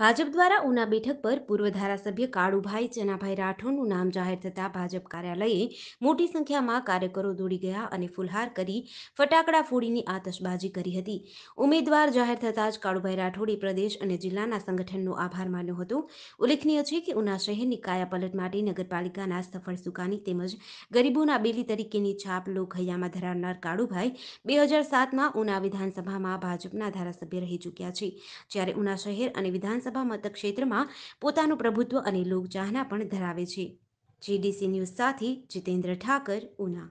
ભાજપ દ્વારા ઉના બેઠક પર પૂર્વ ધારાસભ્ય કાળુભાઈ ચનાભાઈ રાઠોડનું નામ જાહેર થતાં ભાજપ કાર્યાલયે મોટી સંખ્યામાં કાર્યકરો દોડી ગયા અને ફૂલહાર કરી ફટાકડા ફોડીની આતશબાજી કરી હતી। ઉમેદવાર જાહેર થતાં જ કાળુભાઈ રાઠોડે પ્રદેશ અને જિલ્લાના સંગઠનનો આભાર માન્યો હતો। ઉલ્લેખનીય છે કે ઉના શહેરની કાયાપલટ માટે નગરપાલિકાના સફળ સુકાની તેમજ ગરીબોના બેલી તરીકેની છાપ લોકહૈયામાં ધરાવનાર કાળુભાઈ 2007માં ઉના વિધાનસભામાં ભાજપના ધારાસભ્ય રહી ચૂક્યા છે, જ્યારે ઉના શહેર અને વિધાન सभा मत क्षेत्र में પોતાનું પ્રભુત્વ અને લોકચાહના પણ ધરાવે છે। जीडीसी न्यूज साथी जितेंद्र ठाकर, ઉના।